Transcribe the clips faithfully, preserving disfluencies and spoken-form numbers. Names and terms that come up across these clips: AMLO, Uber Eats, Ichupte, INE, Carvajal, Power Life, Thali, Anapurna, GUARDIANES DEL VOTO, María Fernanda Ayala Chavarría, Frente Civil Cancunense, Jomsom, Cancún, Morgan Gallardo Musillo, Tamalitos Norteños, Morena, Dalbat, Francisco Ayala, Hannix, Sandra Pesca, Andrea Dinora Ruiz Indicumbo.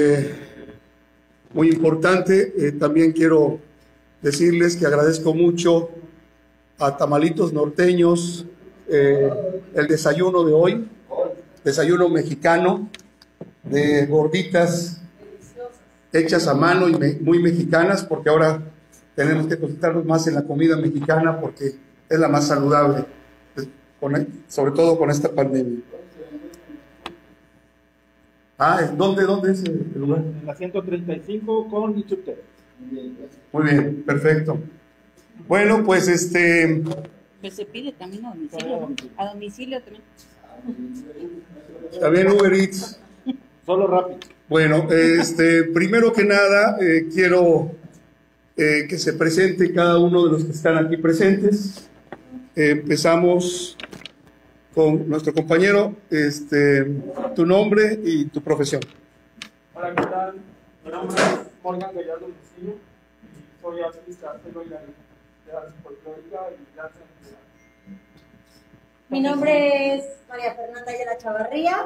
Eh, muy importante, eh, también quiero decirles que agradezco mucho a Tamalitos Norteños eh, el desayuno de hoy, desayuno mexicano de gorditas hechas a mano y me, muy mexicanas, porque ahora tenemos que concentrarnos más en la comida mexicana porque es la más saludable, con, sobre todo con esta pandemia. Ah, ¿dónde, dónde es el lugar? En la ciento treinta y cinco con Ichupte. Muy bien, perfecto. Bueno, pues este... Pero se pide también a domicilio, ¿no? A domicilio también. También Uber Eats. Solo rápido. Bueno, este, primero que nada, eh, quiero eh, que se presente cada uno de los que están aquí presentes. Eh, empezamos... con nuestro compañero, este, tu nombre y tu profesión. Hola, ¿qué tal? Mi nombre es Morgan Gallardo Musillo y soy artista celular de arte folclórica y danza en Mi nombre es María Fernanda Ayala Chavarría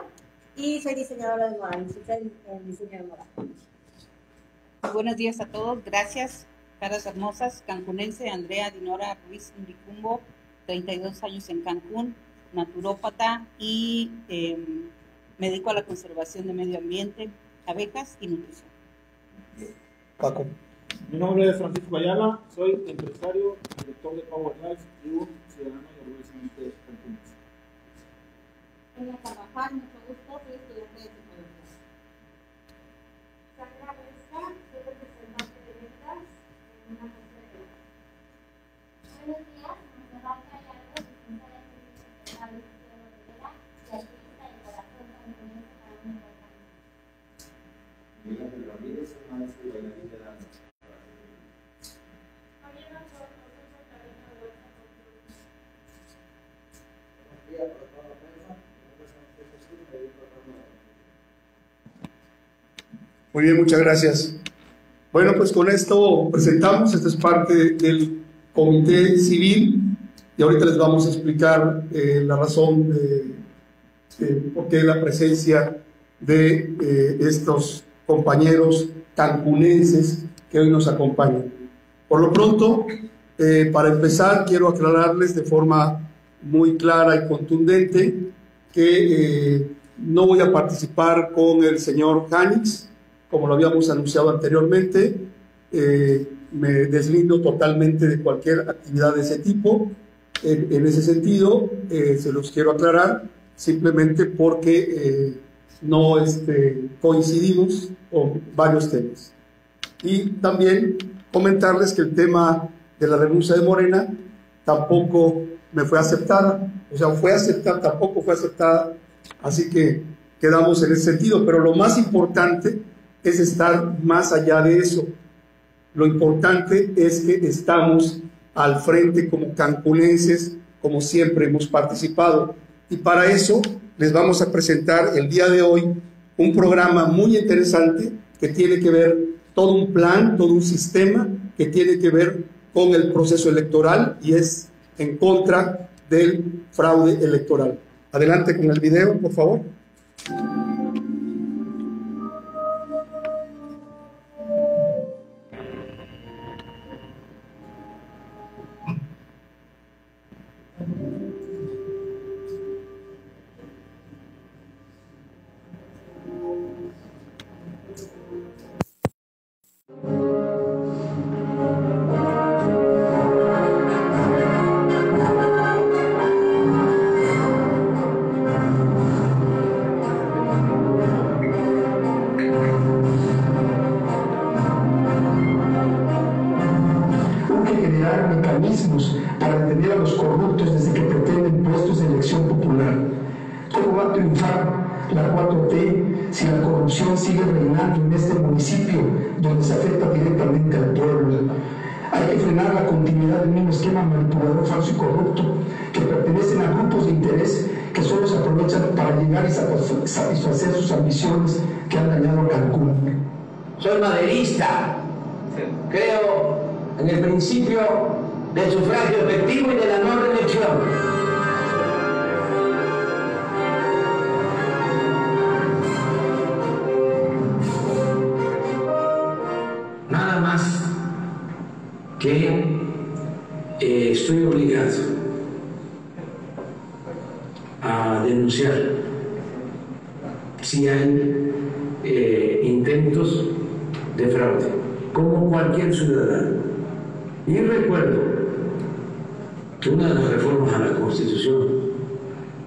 y soy diseñadora de moda, licenciada en diseño de moda. Buenos días a todos, gracias, caras hermosas, cancunense Andrea Dinora Ruiz Indicumbo, treinta y dos años en Cancún, naturópata y eh, me dedico a la conservación de medio ambiente, abejas y nutrición. Paco. Mi nombre es Francisco Ayala, soy empresario, director de Power Life y un ciudadano y orgullosamente cancunense. Hola, Carvajal, mucho gusto, soy estudiante de psicología. Sandra Pesca, soy representante de ventas en una consulta. Buenos días, me llamo Muy bien, muchas gracias. Bueno, pues con esto presentamos, esta es parte del Comité Civil y ahorita les vamos a explicar eh, la razón de, de por qué la presencia de eh, estos compañeros cancunenses que hoy nos acompañan. Por lo pronto, eh, para empezar, quiero aclararles de forma muy clara y contundente que eh, no voy a participar con el señor Hannix, como lo habíamos anunciado anteriormente. Eh, me deslindo totalmente de cualquier actividad de ese tipo. En, en ese sentido, eh, se los quiero aclarar, simplemente porque eh, no este, coincidimos con varios temas. Y también comentarles que el tema de la renuncia de Morena tampoco me fue aceptada, o sea, fue aceptada, tampoco fue aceptada, así que quedamos en ese sentido. Pero lo más importante es estar más allá de eso. Lo importante es que estamos al frente como cancunenses, como siempre hemos participado. Y para eso les vamos a presentar el día de hoy un programa muy interesante que tiene que ver todo un plan, todo un sistema que tiene que ver con el proceso electoral y es en contra del fraude electoral. Adelante con el video, por favor. que eh, estoy obligado a denunciar si hay eh, intentos de fraude, como cualquier ciudadano. Y recuerdo que una de las reformas a la Constitución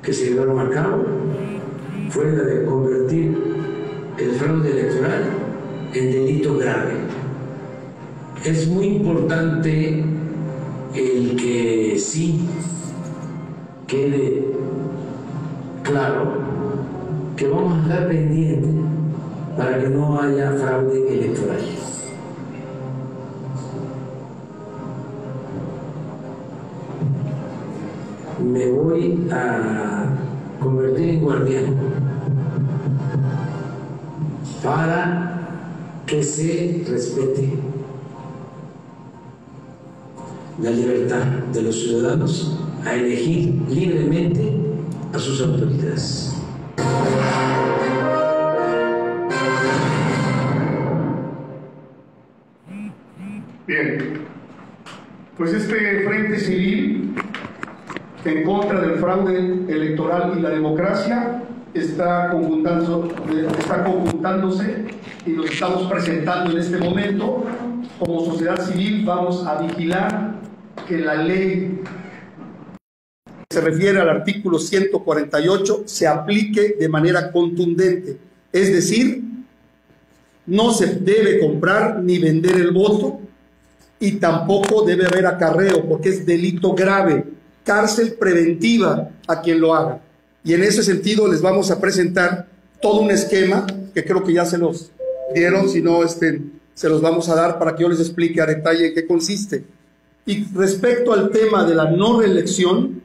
que se llevaron a cabo fue la de convertir el fraude electoral en delito grave. Es muy importante el que sí quede claro que vamos a estar pendientes para que no haya fraude electoral. Me voy a convertir en guardián para que se respete la libertad de los ciudadanos a elegir libremente a sus autoridades. Bien, pues este Frente Civil en contra del fraude electoral y la democracia está conjuntando, está conjuntándose y nos estamos presentando en este momento. Como sociedad civil vamos a vigilar que la ley que se refiere al artículo ciento cuarenta y ocho se aplique de manera contundente, es decir, no se debe comprar ni vender el voto y tampoco debe haber acarreo, porque es delito grave, cárcel preventiva a quien lo haga. Y en ese sentido les vamos a presentar todo un esquema que creo que ya se los dieron, si no este, se los vamos a dar para que yo les explique a detalle en qué consiste. Y respecto al tema de la no reelección,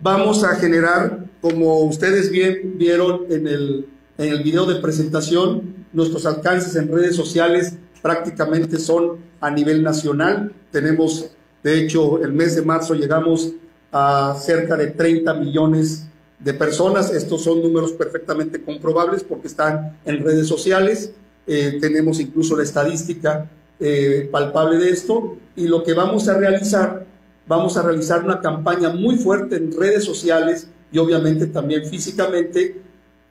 vamos a generar, como ustedes bien vieron en el, en el video de presentación, nuestros alcances en redes sociales prácticamente son a nivel nacional. Tenemos, de hecho, el mes de marzo llegamos a cerca de treinta millones de personas. Estos son números perfectamente comprobables porque están en redes sociales. Eh, tenemos incluso la estadística eh, palpable de esto. Y lo que vamos a realizar, vamos a realizar una campaña muy fuerte en redes sociales y obviamente también físicamente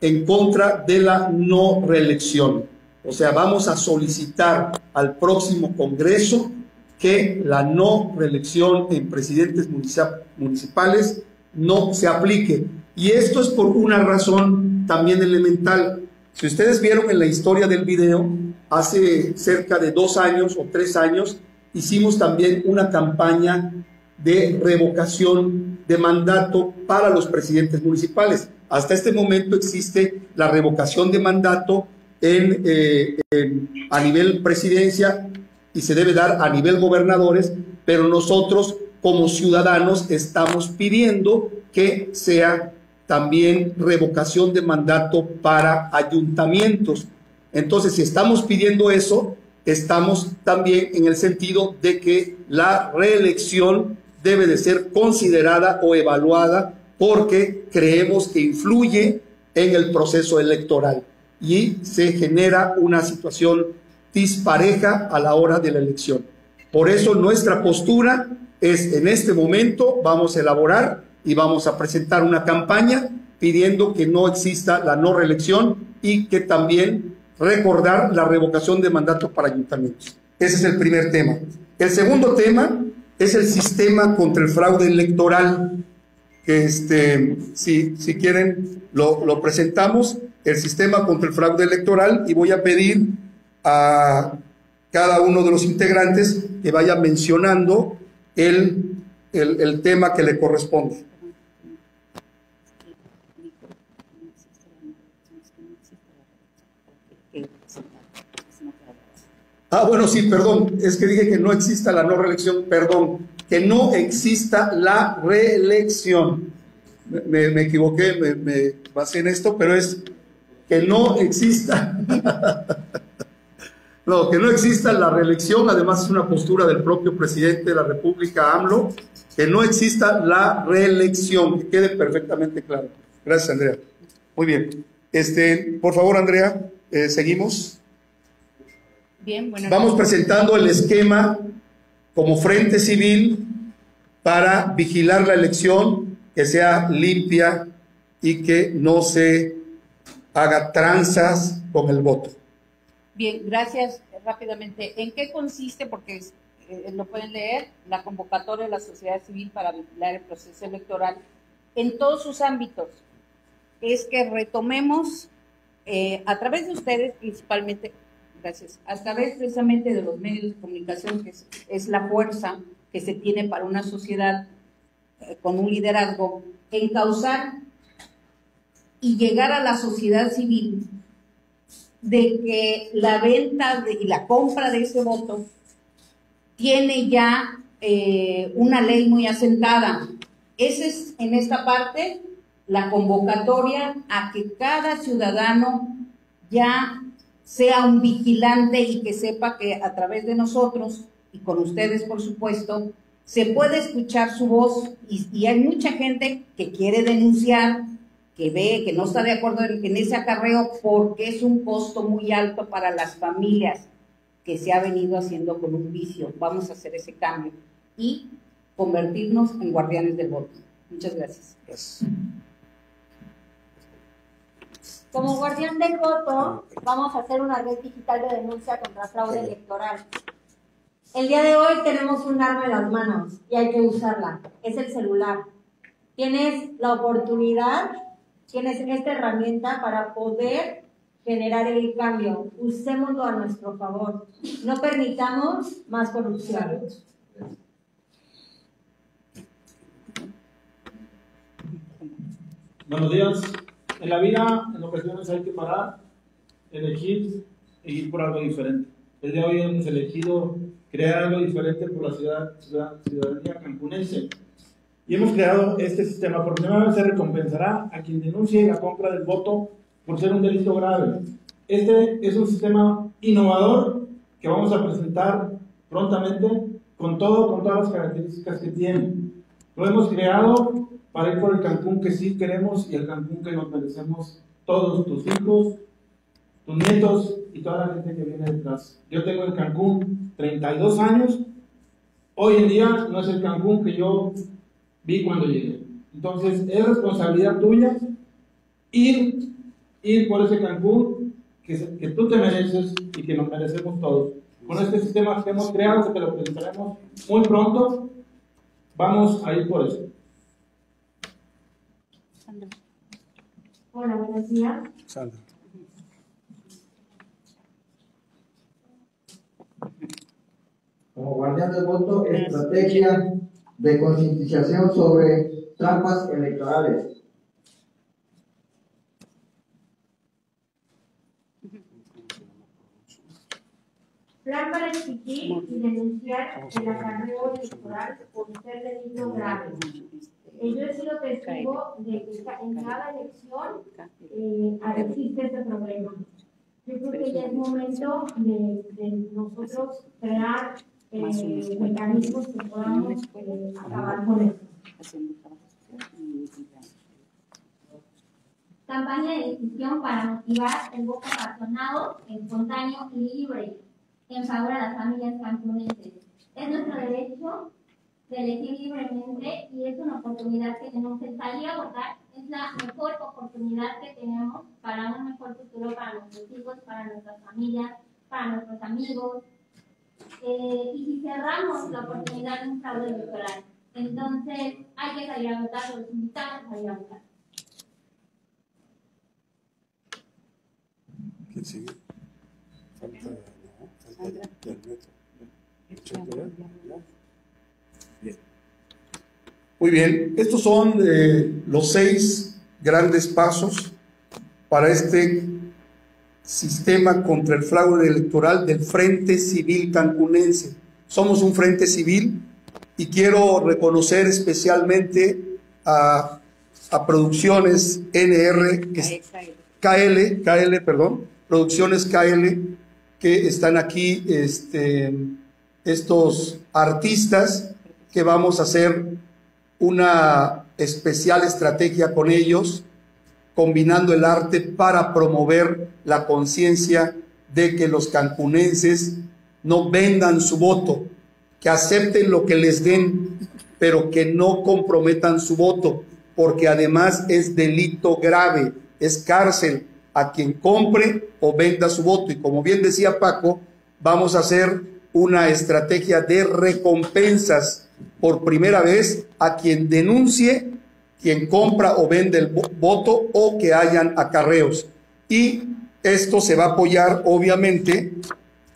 en contra de la no reelección. O sea, vamos a solicitar al próximo Congreso que la no reelección en presidentes municipales no se aplique. Y esto es por una razón también elemental. Si ustedes vieron en la historia del video, hace cerca de dos años o tres años, hicimos también una campaña de revocación de mandato para los presidentes municipales. Hasta este momento existe la revocación de mandato en, eh, en, a nivel presidencia y se debe dar a nivel gobernadores, pero nosotros como ciudadanos estamos pidiendo que sea también revocación de mandato para ayuntamientos. Entonces, si estamos pidiendo eso, estamos también en el sentido de que la reelección debe de ser considerada o evaluada porque creemos que influye en el proceso electoral y se genera una situación dispareja a la hora de la elección. Por eso nuestra postura es, en este momento vamos a elaborar y vamos a presentar una campaña pidiendo que no exista la no reelección y que también recordar la revocación de mandato para ayuntamientos. Ese es el primer tema. El segundo tema es el sistema contra el fraude electoral. Este, si, si quieren lo, lo presentamos, el sistema contra el fraude electoral, y voy a pedir a cada uno de los integrantes que vaya mencionando el, el, el tema que le corresponde. Ah, bueno, sí, perdón, es que dije que no exista la no reelección, perdón, que no exista la reelección. Me, me equivoqué, me, me basé en esto, pero es que no exista... No, que no exista la reelección, además es una postura del propio presidente de la República, AMLO, que no exista la reelección, que quede perfectamente claro. Gracias, Andrea. Muy bien. Este, por favor, Andrea, eh, seguimos. Bien, bueno. Vamos presentando el esquema como Frente Civil para vigilar la elección, que sea limpia y que no se haga tranzas con el voto. Bien, gracias. Rápidamente, ¿en qué consiste? Porque eh, lo pueden leer, la convocatoria de la sociedad civil para vigilar el proceso electoral en todos sus ámbitos. Es que retomemos eh, a través de ustedes principalmente, gracias, a través precisamente de los medios de comunicación, que es, es la fuerza que se tiene para una sociedad eh, con un liderazgo, encauzar y llegar a la sociedad civil de que la venta de, y la compra de ese voto tiene ya eh, una ley muy asentada. Esa es, en esta parte, la convocatoria a que cada ciudadano ya sea un vigilante y que sepa que a través de nosotros, y con ustedes por supuesto, se puede escuchar su voz y, y hay mucha gente que quiere denunciar, que ve, que no está de acuerdo en ese acarreo porque es un costo muy alto para las familias que se ha venido haciendo con un vicio. Vamos a hacer ese cambio y convertirnos en guardianes del voto. Muchas gracias. Gracias. Como guardián del voto, vamos a hacer una red digital de denuncia contra fraude electoral. El día de hoy tenemos un arma en las manos y hay que usarla. Es el celular. Tienes la oportunidad... Tienes esta herramienta para poder generar el cambio. Usémoslo a nuestro favor. No permitamos más corrupción. Buenos días. En la vida, en ocasiones hay que parar, elegir e ir por algo diferente. El día de hoy hemos elegido crear algo diferente por la ciudad, ciudad, ciudadanía cancunense. Y hemos creado este sistema. Por primera vez se recompensará a quien denuncie la compra del voto por ser un delito grave. Este es un sistema innovador que vamos a presentar prontamente con todo, con todas las características que tiene. Lo hemos creado para ir por el Cancún que sí queremos y el Cancún que nos merecemos todos, tus hijos, tus nietos y toda la gente que viene detrás. Yo tengo en Cancún treinta y dos años. Hoy en día no es el Cancún que yo... vi cuando llegué. Entonces, es responsabilidad tuya ir, ir por ese Cancún que, se, que tú te mereces y que nos merecemos todos. Con este sistema que hemos creado, que te lo presentaremos muy pronto, vamos a ir por eso. Sandra. Hola, buenos días. Sandra. Como guardián del voto, estrategia de concientización sobre trampas electorales. Plan para exigir y denunciar el acarreo electoral por ser delito grave. Yo he sido testigo de que en cada elección eh, existe este problema. Yo creo que ya es momento de, de nosotros crear Eh, mecanismos que podamos eh, acabar con esto. Campaña de difusión para motivar el voto razonado, espontáneo y libre en favor de las familias cancunenses. Es nuestro derecho de elegir libremente y es una oportunidad que tenemos de salir a votar. Es la mejor oportunidad que tenemos para un mejor futuro para nuestros hijos, para nuestras familias, para nuestros amigos. Eh, y si cerramos la oportunidad de un fraude electoral, entonces hay que salir a votar, los invitamos a salir a votar. ¿Quién sigue? Falta, ¿no? Falta del metro. Bien. Muy bien, estos son eh, los seis grandes pasos para este sistema contra el fraude electoral del Frente Civil Cancunense. Somos un Frente Civil y quiero reconocer especialmente a, a Producciones N R, que, K L, K L, perdón, Producciones K L, que están aquí este, estos artistas que vamos a hacer una especial estrategia con ellos, combinando el arte para promover la conciencia de que los cancunenses no vendan su voto, que acepten lo que les den, pero que no comprometan su voto, porque además es delito grave, es cárcel a quien compre o venda su voto. Y como bien decía Paco, vamos a hacer una estrategia de recompensas por primera vez a quien denuncie, quien compra o vende el voto o que hayan acarreos. Y esto se va a apoyar, obviamente,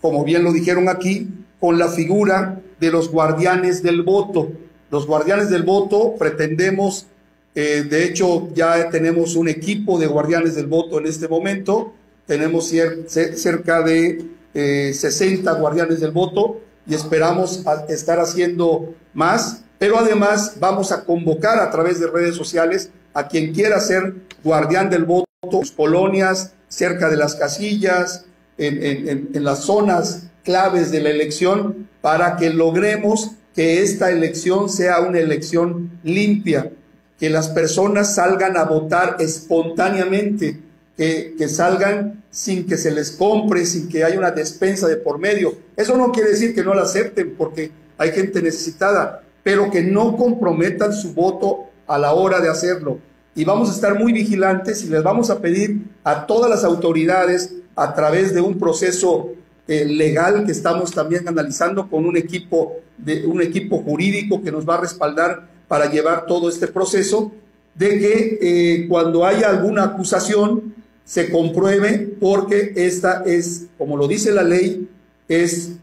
como bien lo dijeron aquí, con la figura de los guardianes del voto. Los guardianes del voto pretendemos, eh, de hecho ya tenemos un equipo de guardianes del voto en este momento, tenemos cier cerca de eh, sesenta guardianes del voto y esperamos estar haciendo más, pero además vamos a convocar a través de redes sociales a quien quiera ser guardián del voto, en sus colonias, cerca de las casillas, en, en, en, en las zonas claves de la elección, para que logremos que esta elección sea una elección limpia, que las personas salgan a votar espontáneamente, que, que salgan sin que se les compre, sin que haya una despensa de por medio. Eso no quiere decir que no la acepten, porque hay gente necesitada, pero que no comprometan su voto a la hora de hacerlo. Y vamos a estar muy vigilantes y les vamos a pedir a todas las autoridades, a través de un proceso eh, legal que estamos también analizando con un equipo, de, un equipo jurídico que nos va a respaldar para llevar todo este proceso, de que eh, cuando haya alguna acusación se compruebe, porque esta es, como lo dice la ley, es,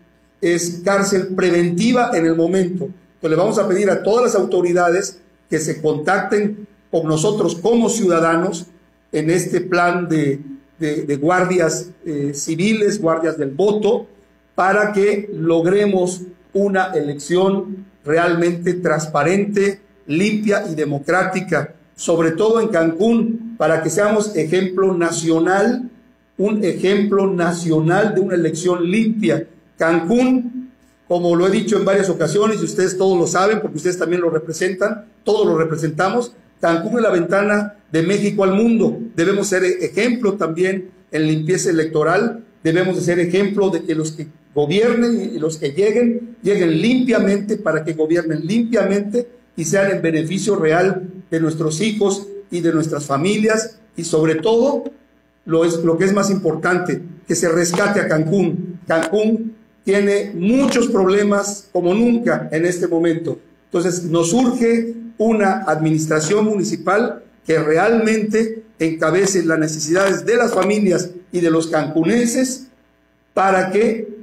es cárcel preventiva en el momento. Entonces le vamos a pedir a todas las autoridades que se contacten con nosotros como ciudadanos en este plan de, de, de guardias eh, civiles, guardias del voto, para que logremos una elección realmente transparente, limpia y democrática, sobre todo en Cancún, para que seamos ejemplo nacional, un ejemplo nacional de una elección limpia. Cancún, como lo he dicho en varias ocasiones, y ustedes todos lo saben, porque ustedes también lo representan, todos lo representamos, Cancún es la ventana de México al mundo. Debemos ser ejemplo también en limpieza electoral, debemos de ser ejemplo de que los que gobiernen y los que lleguen, lleguen limpiamente, para que gobiernen limpiamente y sean en beneficio real de nuestros hijos y de nuestras familias, y sobre todo, lo, es, lo que es más importante, que se rescate a Cancún. Cancún tiene muchos problemas como nunca en este momento. Entonces nos urge una administración municipal que realmente encabece las necesidades de las familias y de los cancunenses, para que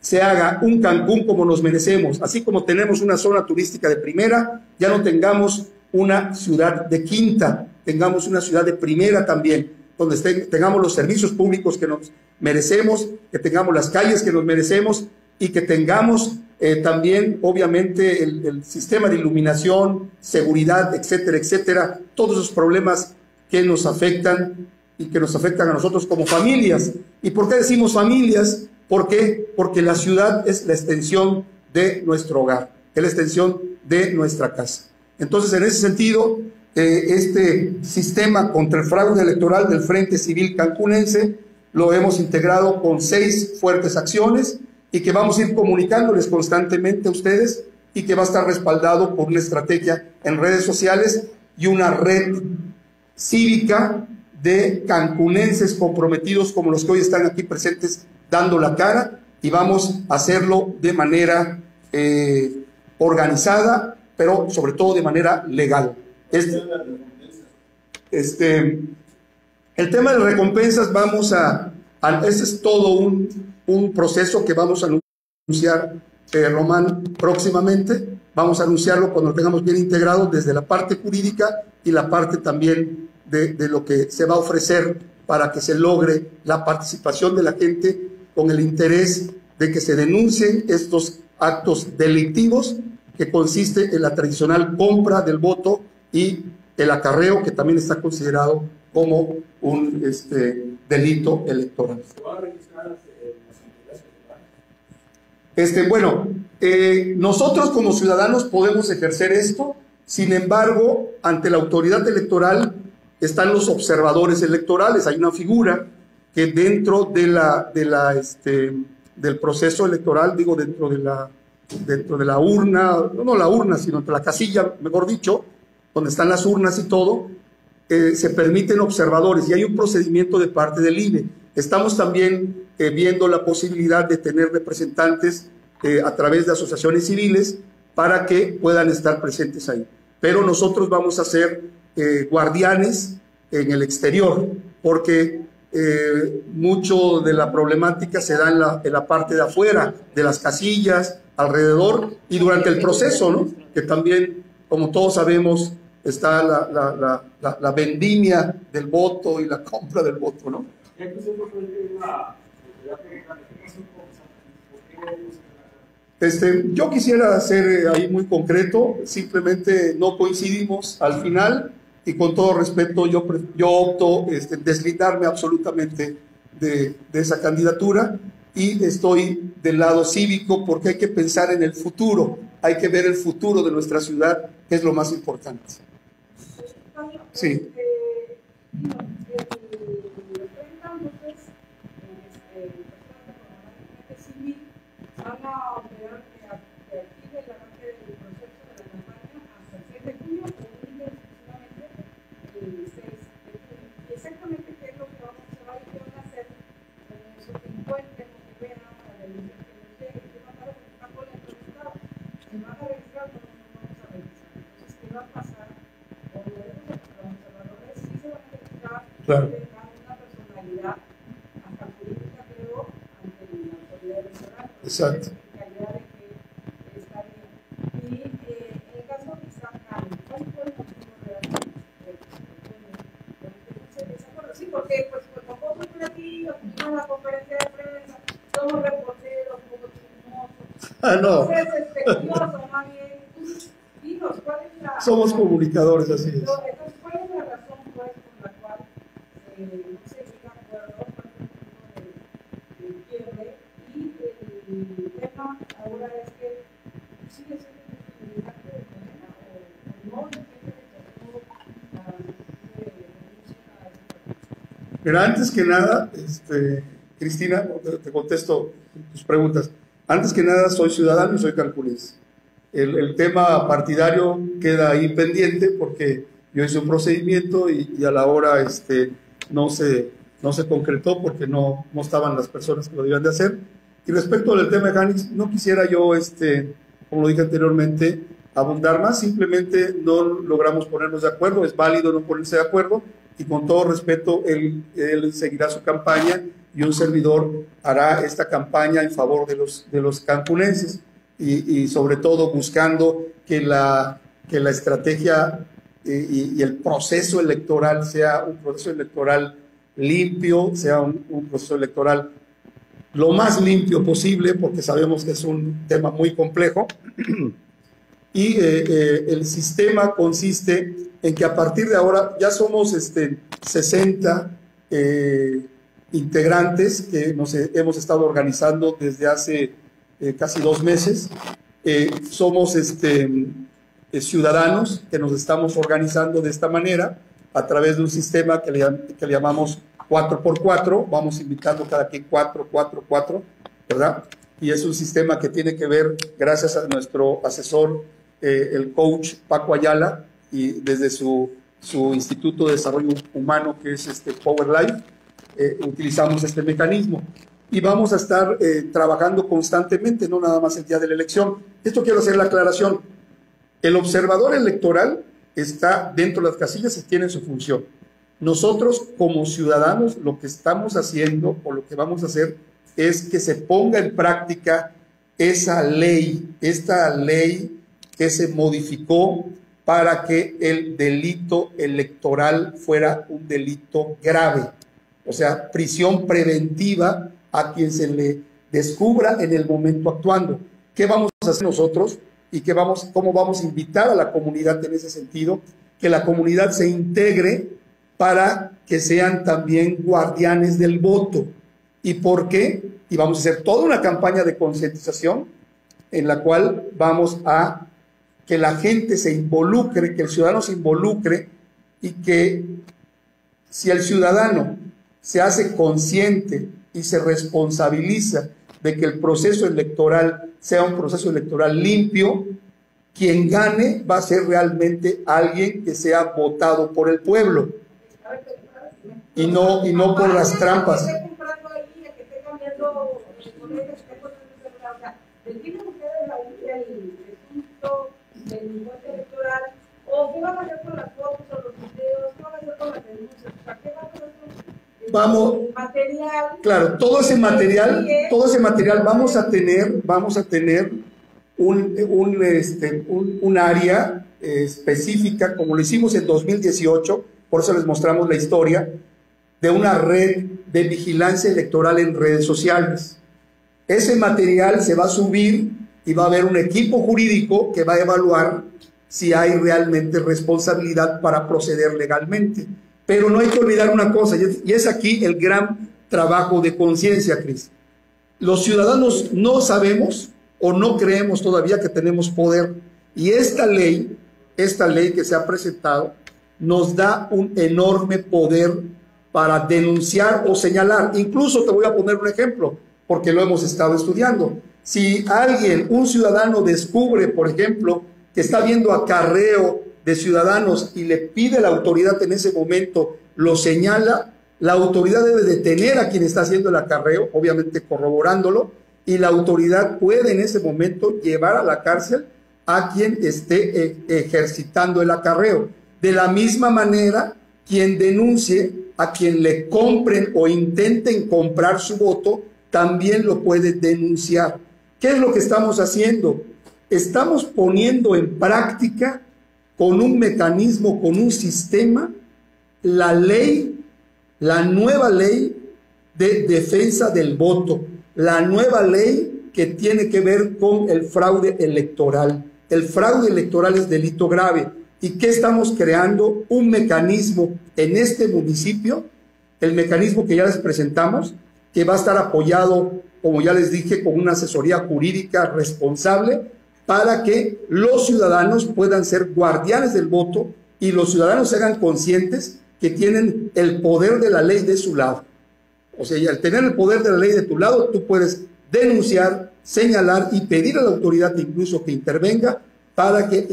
se haga un Cancún como nos merecemos. Así como tenemos una zona turística de primera, ya no tengamos una ciudad de quinta, tengamos una ciudad de primera también, donde estén, tengamos los servicios públicos que nos merecemos, que tengamos las calles que nos merecemos, y que tengamos eh, también, obviamente, el, el sistema de iluminación, seguridad, etcétera, etcétera, todos esos problemas que nos afectan y que nos afectan a nosotros como familias. ¿Y por qué decimos familias? ¿Por qué? Porque la ciudad es la extensión de nuestro hogar, es la extensión de nuestra casa. Entonces, en ese sentido, eh, este sistema contra el fraude electoral del Frente Civil Cancunense lo hemos integrado con seis fuertes acciones, y que vamos a ir comunicándoles constantemente a ustedes, y que va a estar respaldado por una estrategia en redes sociales y una red cívica de cancunenses comprometidos como los que hoy están aquí presentes dando la cara, y vamos a hacerlo de manera eh, organizada, pero sobre todo de manera legal. Este, este, el tema de recompensas vamos a... a ese es todo un... un proceso que vamos a anunciar, eh, Román, próximamente. Vamos a anunciarlo cuando lo tengamos bien integrado desde la parte jurídica y la parte también de, de lo que se va a ofrecer para que se logre la participación de la gente, con el interés de que se denuncien estos actos delictivos que consiste en la tradicional compra del voto y el acarreo, que también está considerado como un este, delito electoral. Este, bueno, eh, nosotros como ciudadanos podemos ejercer esto, sin embargo, ante la autoridad electoral están los observadores electorales. Hay una figura que dentro de la, de la, este, del proceso electoral, digo, dentro de la dentro de la urna, no la urna, sino entre la casilla, mejor dicho, donde están las urnas y todo, eh, se permiten observadores y hay un procedimiento de parte del I N E. Estamos también eh, viendo la posibilidad de tener representantes eh, a través de asociaciones civiles para que puedan estar presentes ahí. Pero nosotros vamos a ser eh, guardianes en el exterior, porque eh, mucho de la problemática se da en la, en la parte de afuera, de las casillas, alrededor y durante el proceso, ¿no? Que también, como todos sabemos, está la, la, la, la, la vendimia del voto y la compra del voto, ¿no? Este, yo quisiera ser ahí muy concreto, simplemente no coincidimos al final y con todo respeto yo, yo opto este, deslindarme absolutamente de, de esa candidatura y estoy del lado cívico porque hay que pensar en el futuro, hay que ver el futuro de nuestra ciudad, que es lo más importante. Sí. Claro. Exacto. Ah, no. Somos comunicadores, así es. Pero antes que nada, este, Cristina, te contesto tus preguntas. Antes que nada, soy ciudadano y soy cancunense. El, el tema partidario queda ahí pendiente porque yo hice un procedimiento y, y a la hora este, no, se, no se concretó porque no, no estaban las personas que lo debían de hacer. Y respecto al tema de Hannix, no quisiera yo, este, como lo dije anteriormente, abundar más. Simplemente no logramos ponernos de acuerdo. Es válido no ponerse de acuerdo. Y con todo respeto, él, él seguirá su campaña y un servidor hará esta campaña en favor de los, de los cancunenses y, y sobre todo buscando que la, que la estrategia y, y el proceso electoral sea un proceso electoral limpio, sea un, un proceso electoral lo más limpio posible, porque sabemos que es un tema muy complejo. Y eh, eh, el sistema consiste en que a partir de ahora ya somos este, sesenta eh, integrantes que nos hemos estado organizando desde hace eh, casi dos meses. Eh, somos este, eh, ciudadanos que nos estamos organizando de esta manera a través de un sistema que le, que le llamamos cuatro por cuatro. Vamos invitando cada quien cuatro, cuatro, cuatro, ¿verdad? Y es un sistema que tiene que ver, gracias a nuestro asesor, eh, el coach Paco Ayala, y desde su, su Instituto de Desarrollo Humano, que es este Power Life, eh, utilizamos este mecanismo. Y vamos a estar eh, trabajando constantemente, no nada más el día de la elección. Esto quiero hacer la aclaración. El observador electoral está dentro de las casillas y tiene su función. Nosotros, como ciudadanos, lo que estamos haciendo o lo que vamos a hacer es que se ponga en práctica esa ley, esta ley que se modificó para que el delito electoral fuera un delito grave. O sea, prisión preventiva a quien se le descubra en el momento actuando. ¿Qué vamos a hacer nosotros? ¿Y qué vamos, cómo vamos a invitar a la comunidad en ese sentido? Que la comunidad se integre para que sean también guardianes del voto. ¿Y por qué? Y vamos a hacer toda una campaña de concientización en la cual vamos a que la gente se involucre, que el ciudadano se involucre y que si el ciudadano se hace consciente y se responsabiliza de que el proceso electoral sea un proceso electoral limpio, quien gane va a ser realmente alguien que sea votado por el pueblo y no, y no por las trampas. Vamos, claro, todo ese material, todo ese material vamos a tener, vamos a tener un, un, este, un, un área eh, específica, como lo hicimos en dos mil dieciocho, por eso les mostramos la historia, de una red de vigilancia electoral en redes sociales. Ese material se va a subir y va a haber un equipo jurídico que va a evaluar si hay realmente responsabilidad para proceder legalmente. Pero no hay que olvidar una cosa, y es aquí el gran trabajo de conciencia, Cris. Los ciudadanos no sabemos o no creemos todavía que tenemos poder. Y esta ley, esta ley que se ha presentado, nos da un enorme poder para denunciar o señalar. Incluso te voy a poner un ejemplo, porque lo hemos estado estudiando. Si alguien, un ciudadano, descubre, por ejemplo, que está viendo acarreo de ciudadanos y le pide a la autoridad en ese momento, lo señala, la autoridad debe detener a quien está haciendo el acarreo, obviamente corroborándolo, y la autoridad puede en ese momento llevar a la cárcel a quien esté ejercitando el acarreo. De la misma manera, quien denuncie a quien le compren o intenten comprar su voto, también lo puede denunciar. ¿Qué es lo que estamos haciendo? Estamos poniendo en práctica con un mecanismo, con un sistema, la ley, la nueva ley de defensa del voto, la nueva ley que tiene que ver con el fraude electoral. El fraude electoral es delito grave. ¿Y qué estamos creando? Un mecanismo en este municipio, el mecanismo que ya les presentamos, que va a estar apoyado, como ya les dije, con una asesoría jurídica responsable, para que los ciudadanos puedan ser guardianes del voto y los ciudadanos sean conscientes que tienen el poder de la ley de su lado. O sea, al tener el poder de la ley de tu lado, tú puedes denunciar, señalar y pedir a la autoridad incluso que intervenga para que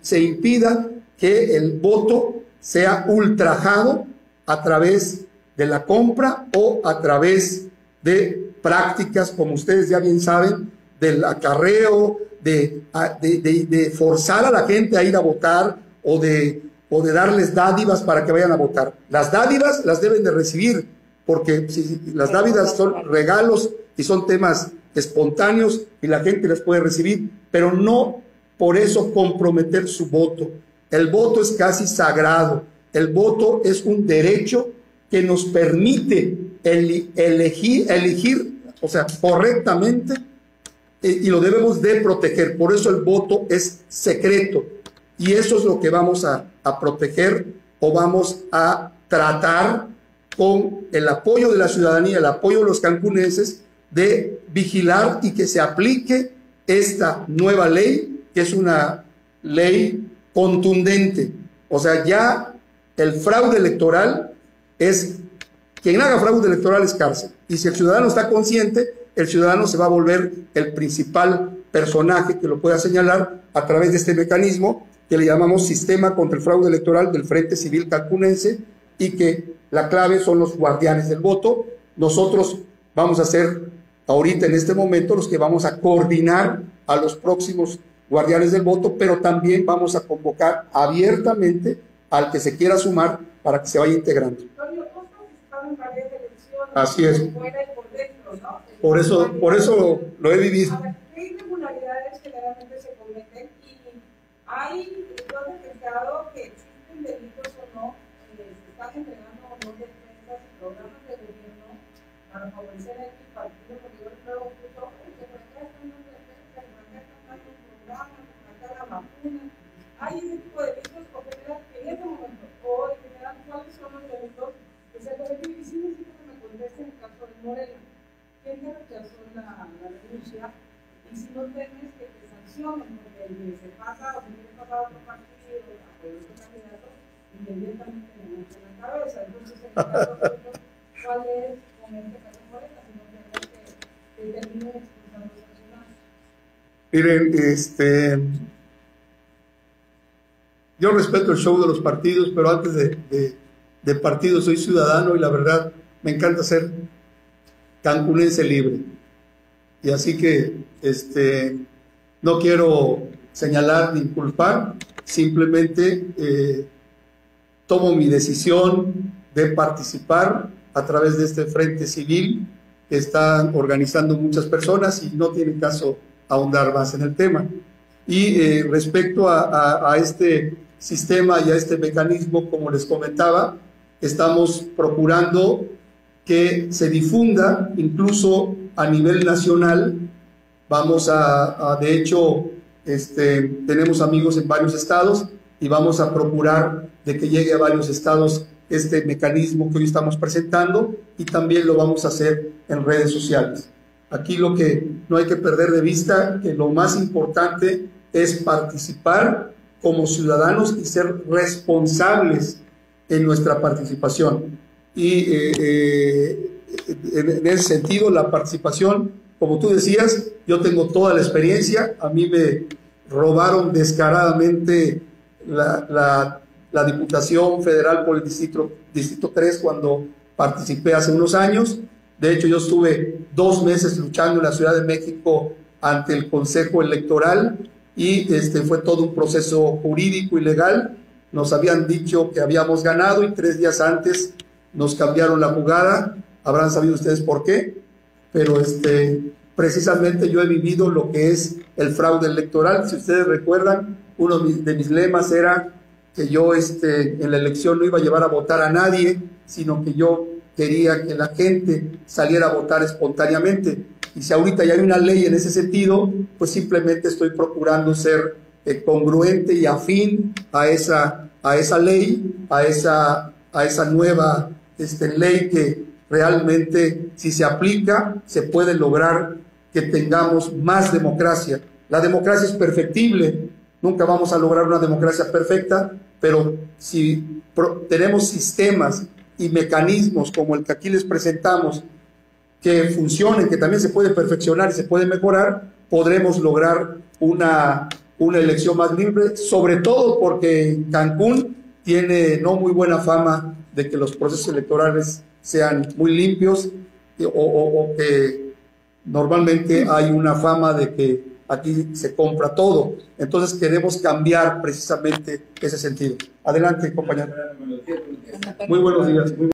se impida que el voto sea ultrajado a través de la compra o a través de prácticas, como ustedes ya bien saben, del acarreo, De, de, de, de forzar a la gente a ir a votar o de, o de darles dádivas para que vayan a votar. Las dádivas las deben de recibir, porque si, las dádivas son regalos y son temas espontáneos y la gente las puede recibir, pero no por eso comprometer su voto. El voto es casi sagrado, el voto es un derecho que nos permite el, elegir, elegir, o sea, correctamente, y lo debemos de proteger. Por eso el voto es secreto, y eso es lo que vamos a, a proteger o vamos a tratar con el apoyo de la ciudadanía, el apoyo de los cancunenses, de vigilar y que se aplique esta nueva ley, que es una ley contundente. O sea, ya el fraude electoral es, quien haga fraude electoral es cárcel, y si el ciudadano está consciente, el ciudadano se va a volver el principal personaje que lo pueda señalar a través de este mecanismo que le llamamos Sistema contra el Fraude Electoral del Frente Civil Cancunense, y que la clave son los guardianes del voto. Nosotros vamos a ser ahorita en este momento los que vamos a coordinar a los próximos guardianes del voto, pero también vamos a convocar abiertamente al que se quiera sumar para que se vaya integrando. Así es. Por eso, por eso lo he vivido. ¿Qué irregularidades generalmente se cometen? ¿Y hay, tú has detectado que existen delitos o no? ¿Se están entregando o no defensas y programas de gobierno para favorecer a X partido? Porque yo creo que por acá están las defensas, por acá están dando programas, por acá la vacuna. ¿Hay ese tipo de delitos o general en este momento? ¿O en general cuáles son los delitos que se cometen? Y sí necesito que me conteste en el caso de Morena. ¿Quién te rechazó la denuncia? Y si no temes que te sancionen, porque se pasa, o si te pasa a otro partido, a otro candidato, inmediatamente le meten la cabeza. Entonces, en el caso de otro, ¿cuál es con este caso Morena? Si no temes que Miren, este, yo respeto el show de los partidos, pero antes de, de, de partido soy ciudadano y la verdad me encanta ser cancunense libre. Y así que este, no quiero señalar ni culpar, simplemente eh, tomo mi decisión de participar a través de este Frente Civil que están organizando muchas personas y no tiene caso ahondar más en el tema. Y eh, respecto a, a, a este sistema y a este mecanismo, como les comentaba, estamos procurando que se difunda incluso a nivel nacional. Vamos a, a de hecho, este, tenemos amigos en varios estados y vamos a procurar de que llegue a varios estados este mecanismo que hoy estamos presentando, y también lo vamos a hacer en redes sociales. Aquí lo que no hay que perder de vista, que lo más importante es participar como ciudadanos y ser responsables en nuestra participación. Y eh, eh, en ese sentido, la participación, como tú decías, yo tengo toda la experiencia. A mí me robaron descaradamente la, la, la Diputación Federal por el Distrito, Distrito tres cuando participé hace unos años. De hecho, yo estuve dos meses luchando en la Ciudad de México ante el Consejo Electoral y este, fue todo un proceso jurídico y legal. Nos habían dicho que habíamos ganado y tres días antes nos cambiaron la jugada. Habrán sabido ustedes por qué, pero este, precisamente yo he vivido lo que es el fraude electoral. Si ustedes recuerdan, uno de mis lemas era que yo este, en la elección no iba a llevar a votar a nadie, sino que yo quería que la gente saliera a votar espontáneamente. Y si ahorita ya hay una ley en ese sentido, pues simplemente estoy procurando ser eh, congruente y afín a esa, a esa ley, a esa, a esa nueva este, ley que realmente, si se aplica, se puede lograr que tengamos más democracia. La democracia es perfectible, nunca vamos a lograr una democracia perfecta, pero si tenemos sistemas y mecanismos como el que aquí les presentamos que funcionen, que también se puede perfeccionar y se puede mejorar, podremos lograr una, una elección más libre, sobre todo porque Cancún tiene no muy buena fama de que los procesos electorales sean muy limpios, o, o, o que normalmente hay una fama de que aquí se compra todo. Entonces queremos cambiar precisamente ese sentido. Adelante, compañero. Muy buenos días. Muy